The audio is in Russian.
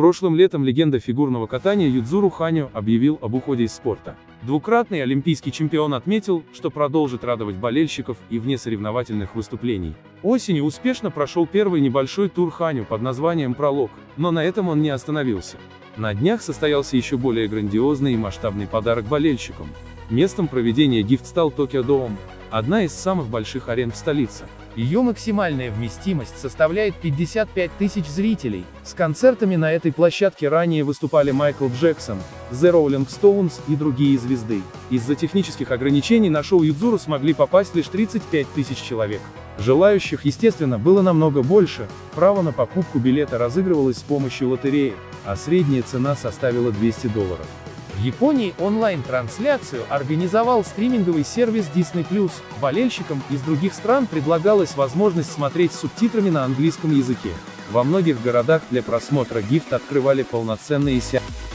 Прошлым летом легенда фигурного катания Юдзуру Ханю объявил об уходе из спорта. Двукратный олимпийский чемпион отметил, что продолжит радовать болельщиков и вне соревновательных выступлений. Осенью успешно прошел первый небольшой тур Ханю под названием «Пролог», но на этом он не остановился. На днях состоялся еще более грандиозный и масштабный подарок болельщикам. Местом проведения гифт стал Tokyo Dome, одна из самых больших арен в столице. Ее максимальная вместимость составляет 55 тысяч зрителей. С концертами на этой площадке ранее выступали Майкл Джексон, The Rolling Stones и другие звезды. Из-за технических ограничений на шоу Юдзуру смогли попасть лишь 35 тысяч человек. Желающих, естественно, было намного больше, право на покупку билета разыгрывалось с помощью лотереи, а средняя цена составила $200. В Японии онлайн-трансляцию организовал стриминговый сервис Disney+, болельщикам из других стран предлагалась возможность смотреть с субтитрами на английском языке. Во многих городах для просмотра гифт открывали полноценные сеансы.